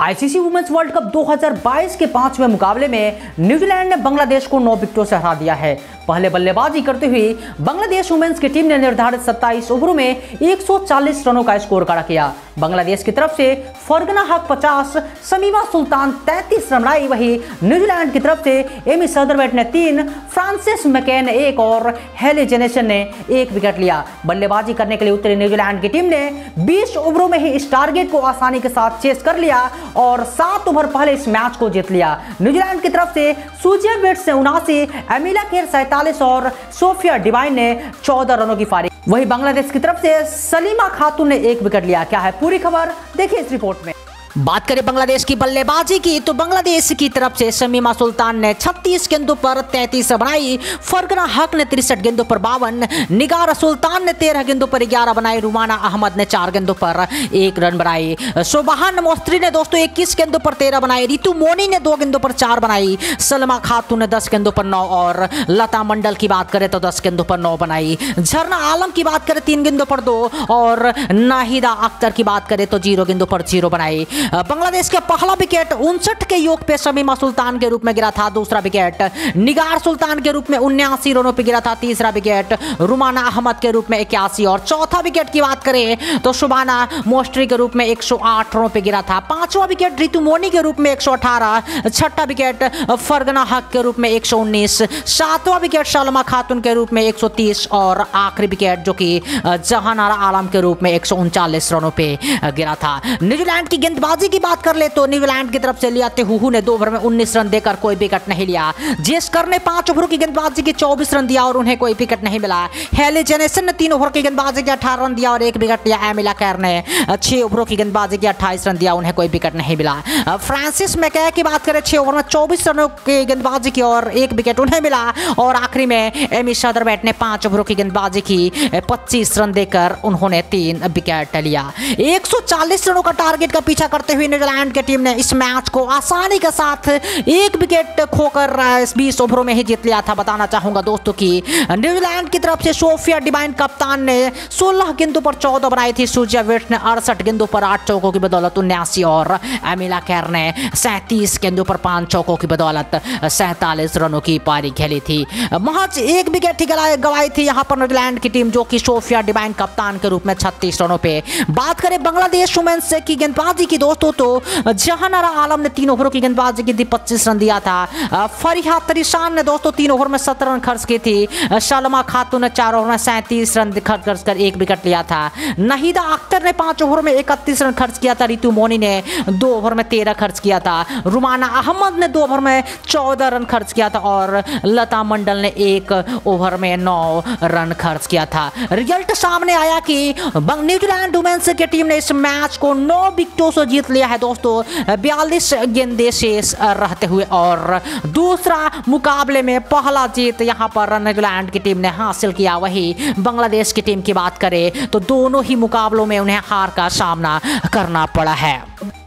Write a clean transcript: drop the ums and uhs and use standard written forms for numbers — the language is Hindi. आईसीसी वुमेन्स वर्ल्ड कप 2022 के 5वें मुकाबले में न्यूजीलैंड ने बांग्लादेश को 9 विकेटों से हरा दिया है। पहले बल्लेबाजी करते हुए बांग्लादेश वुमेन्स की टीम ने निर्धारित 27 ओवरों में 140 रनों का स्कोर खड़ा किया। बांग्लादेश की तरफ से फरगना हक 50, शमीमा सुल्तान 33 रन बनाई। वहीं न्यूजीलैंड की तरफ से एमी सदरवेट ने 3, फ्रांसिस मैके ने 1 और हेली जेनेसन ने 1 विकेट लिया। बल्लेबाजी करने के लिए उतरी न्यूजीलैंड की टीम ने 20 ओवरों में ही इस टारगेट को आसानी के साथ चेस कर लिया और 7 ओवर पहले इस मैच को जीत लिया। न्यूजीलैंड की तरफ से सुजी वॉट्स ने 79, एमिलिया केर 47 और सोफिया डिवाइन ने 14 रनों की पारी। वहीं बांग्लादेश की तरफ से सलीमा खातून ने 1 विकेट लिया। क्या है पूरी खबर, देखिए इस रिपोर्ट में। बात करें बांग्लादेश की बल्लेबाजी की तो बांग्लादेश की तरफ से शमीमा सुल्तान ने 36 गेंदों पर 33 बनाई, फरगना हक ने 63 गेंदों पर 52, निगार सुल्तान ने 13 गेंदों पर 11 बनाई, रुमाना अहमद ने 4 गेंदों पर 1 रन बनाई, सोबहान मोस्तरी ने दोस्तों 21 गेंदों पर 13 बनाई, रितु मोनी ने 2 गेंदों पर 4 बनाई, सलमा खातून ने 10 गेंदों पर 9 और लता मंडल की बात करें तो 10 गेंदों पर 9 बनाई, झरना आलम की बात करें 3 गेंदों पर 2 और नाहिदा अख्तर की बात करें तो 0 गेंदों पर 0 बनाई। बांग्लादेश का पहला विकेट 59 के योग पे शमीमा सुल्तान के रूप में गिरा था। दूसरा विकेट निगार सुल्तान के रूप में 79 रनों पे गिरा था। तीसरा विकेट रुमाना अहमद के रूप में 81 और चौथा विकेट की बात करें तो शोभाना मोस्टरी के रूप में 108 रनों पे गिरा था। पांचवा विकेट रितु मोनी के रूप में 118, छठा विकेट फरगना हक के रूप में 119, सातवां विकेट सलमा खातून के रूप में 130 और आखिरी विकेट जो कि जहानारा आलम के रूप में 139 रनों पर गिरा था। न्यूजीलैंड की गेंदबाजी की बात कर ले तो न्यूजीलैंड की तरफ से लियाते हुहू ने 2 ओवर में 19 रन देकर कोई विकेट नहीं लिया। जेसकर ने 5 ओवर की गेंदबाजी के 24 रन दिया और उन्हें कोई विकेट नहीं मिला। हेली जेनेसन ने 3 ओवर की गेंदबाजी के 18 रन दिया और 1 विकेट लिया। एमिलिया केर ने 6 ओवरों की गेंदबाजी के 28 रन दिया, उन्हें कोई विकेट नहीं मिला। फ्रांसिस मैके की बात करें 6 ओवर में 24 रनों की गेंदबाजी की और 1 विकेट उन्हें मिला और आखिरी में एमी सदरवेट ने 5 ओवरों की गेंदबाजी की 25 रन देकर उन्होंने 3 विकेट लिया। 140 रनों का टारगेट का पीछा करते हुए न्यूजीलैंड की टीम ने इस मैच को आसानी के साथ 1 विकेट खोकर 20 ओवरों में ही जीत लिया था। बताना चाहूंगा दोस्तों कि न्यूजीलैंड की तरफ से सोफिया डिवाइन कप्तान ने 16 गेंदों पर 14 बनाई थी, सुजी वॉट्स ने 68 गेंदों पर 8 चौकों की बदौलत 79 और एमिलिया केर ने 37 गेंदों पर 5 चौकों की बदौलत 47 रनों की पारी खेली थी। महज 1 विकेट ही गवाई थी यहाँ पर न्यूजीलैंड की टीम जो कि सोफिया डिवाइन कप्तान के रूप में 36 रनों पर। बात करें बांग्लादेश वुमेन्स की गेंदबाजी की दोस्तों तो जहानारा आलम ने 3 ओवरों की गेंदबाजी की 25 रन दिया था। फरीहा त्रिशान ने दोस्तों 3 ओवर में 17 रन खर्च की थी। सलमा खातून ने 4 ओवर में 37 रन खर्च कर 1 विकेट लिया था। नाहिदा अख्तर ने 5 ओवर में 31 रन खर्च किया था। रितु मोनी ने 2 ओवर में 13 खर्च किया था। रुमाना अहमद ने 2 ओवर में 14 रन खर्च किया था और लता मंडल ने 1 ओवर में 9 रन खर्च किया था। रिजल्ट सामने आया कि न्यूजीलैंड वुमेन्स की टीम ने इस मैच को 9 विकेटों से जीत लिया है दोस्तों, 42 गेंदे शेष रहते हुए और दूसरा मुकाबले में पहला जीत यहां पर न्यूजीलैंड की टीम ने हासिल किया। वहीं बांग्लादेश की टीम की बात करें तो दोनों ही मुकाबलों में उन्हें हार का सामना करना पड़ा है।